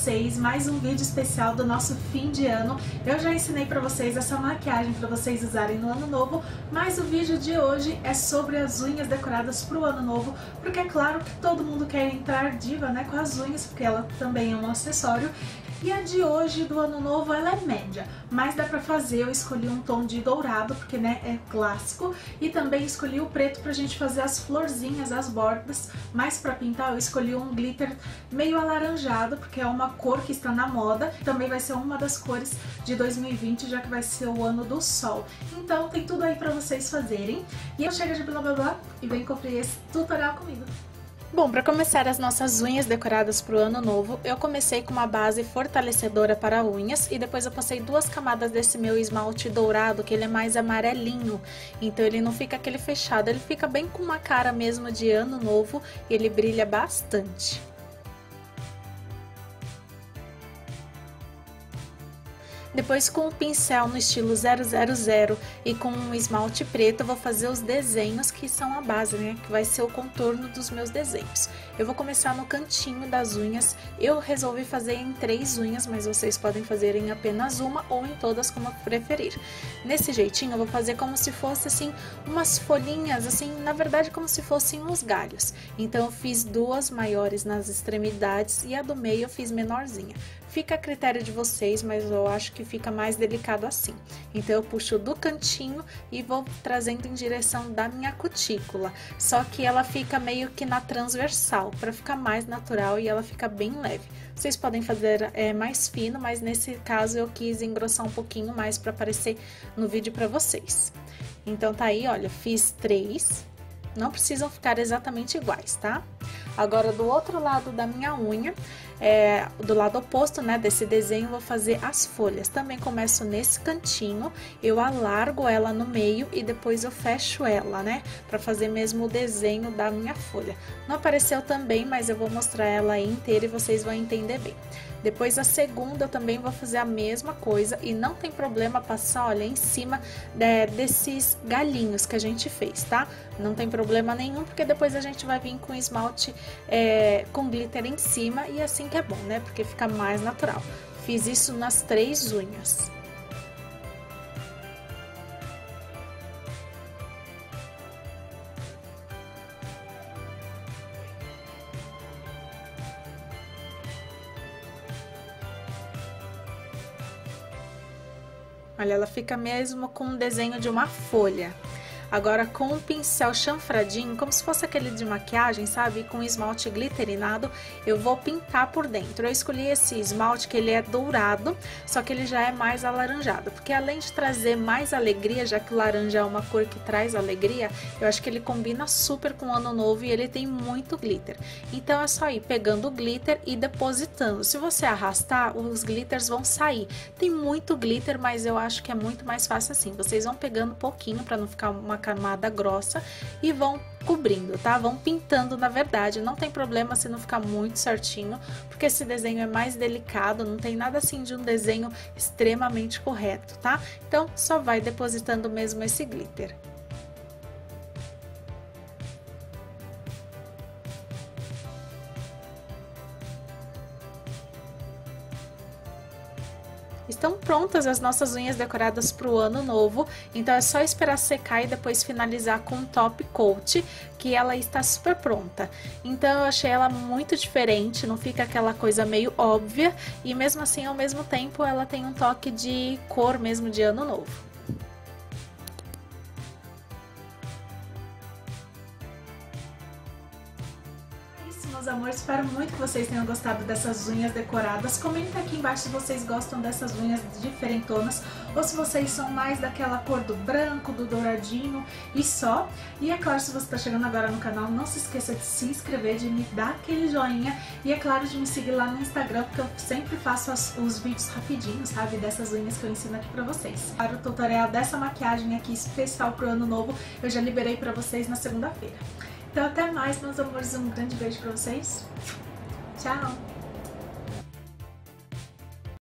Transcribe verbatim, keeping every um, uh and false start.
vocês mais um vídeo especial do nosso fim de ano. Eu já ensinei pra vocês essa maquiagem pra vocês usarem no ano novo, mas o vídeo de hoje é sobre as unhas decoradas pro ano novo, porque é claro que todo mundo quer entrar diva, né, com as unhas, porque ela também é um acessório. E a de hoje, do ano novo, ela é média, mas dá pra fazer. Eu escolhi um tom de dourado, porque, né, é clássico. E também escolhi o preto pra gente fazer as florzinhas, as bordas. Mas pra pintar eu escolhi um glitter meio alaranjado, porque é uma cor que está na moda. Também vai ser uma das cores de dois mil e vinte, já que vai ser o ano do sol. Então tem tudo aí pra vocês fazerem. E eu chego de blá blá blá e vem conferir esse tutorial comigo. Bom, para começar as nossas unhas decoradas para o ano novo, eu comecei com uma base fortalecedora para unhas e depois eu passei duas camadas desse meu esmalte dourado, que ele é mais amarelinho, então ele não fica aquele fechado, ele fica bem com uma cara mesmo de ano novo e ele brilha bastante. Depois, com o pincel no estilo zero zero zero e com um esmalte preto, eu vou fazer os desenhos que são a base, né? Que vai ser o contorno dos meus desenhos. Eu vou começar no cantinho das unhas. Eu resolvi fazer em três unhas, mas vocês podem fazer em apenas uma ou em todas, como preferir. Nesse jeitinho, eu vou fazer como se fosse, assim, umas folhinhas, assim, na verdade, como se fossem uns galhos. Então, eu fiz duas maiores nas extremidades e a do meio eu fiz menorzinha. Fica a critério de vocês, mas eu acho que fica mais delicado assim. Então eu puxo do cantinho e vou trazendo em direção da minha cutícula. Só que ela fica meio que na transversal, para ficar mais natural e ela fica bem leve. Vocês podem fazer é, mais fino, mas nesse caso eu quis engrossar um pouquinho mais para aparecer no vídeo para vocês. Então tá aí, olha, fiz três. Não precisam ficar exatamente iguais, tá? Agora, do outro lado da minha unha, é, do lado oposto, né, desse desenho, vou fazer as folhas. Também começo nesse cantinho, eu alargo ela no meio e depois eu fecho ela, né, pra fazer mesmo o desenho da minha folha. Não apareceu também, mas eu vou mostrar ela inteira e vocês vão entender bem. Depois, a segunda, eu também vou fazer a mesma coisa e não tem problema passar, olha, em cima é, desses galhinhos que a gente fez, tá? Não tem problema nenhum, porque depois a gente vai vir com esmalte é, com glitter em cima e assim que é bom, né? Porque fica mais natural. Fiz isso nas três unhas. Olha, ela fica mesmo com o desenho de uma folha. Agora, com um pincel chanfradinho, como se fosse aquele de maquiagem, sabe? Com esmalte glitterinado, eu vou pintar por dentro. Eu escolhi esse esmalte que ele é dourado, só que ele já é mais alaranjado. Porque além de trazer mais alegria, já que laranja é uma cor que traz alegria, eu acho que ele combina super com o ano novo e ele tem muito glitter. Então é só ir pegando o glitter e depositando. Se você arrastar, os glitters vão sair. Tem muito glitter, mas eu acho que é muito mais fácil assim. Vocês vão pegando um pouquinho para não ficar uma camada grossa e vão cobrindo, tá? Vão pintando, na verdade, não tem problema se não ficar muito certinho, porque esse desenho é mais delicado, não tem nada assim de um desenho extremamente correto, tá? Então, só vai depositando mesmo esse glitter. Estão prontas as nossas unhas decoradas para o ano novo, então é só esperar secar e depois finalizar com um top coat, que ela está super pronta. Então eu achei ela muito diferente, não fica aquela coisa meio óbvia, e mesmo assim, ao mesmo tempo, ela tem um toque de cor mesmo de ano novo. Meus amores, espero muito que vocês tenham gostado dessas unhas decoradas. Comenta aqui embaixo se vocês gostam dessas unhas diferentonas ou se vocês são mais daquela cor do branco, do douradinho e só. E é claro, se você está chegando agora no canal, não se esqueça de se inscrever, de me dar aquele joinha e é claro de me seguir lá no Instagram, porque eu sempre faço as, os vídeos rapidinho, sabe, dessas unhas que eu ensino aqui pra vocês. Para o tutorial dessa maquiagem aqui especial pro ano novo, eu já liberei pra vocês na segunda-feira. Então até mais, meus amores, um grande beijo pra vocês, tchau!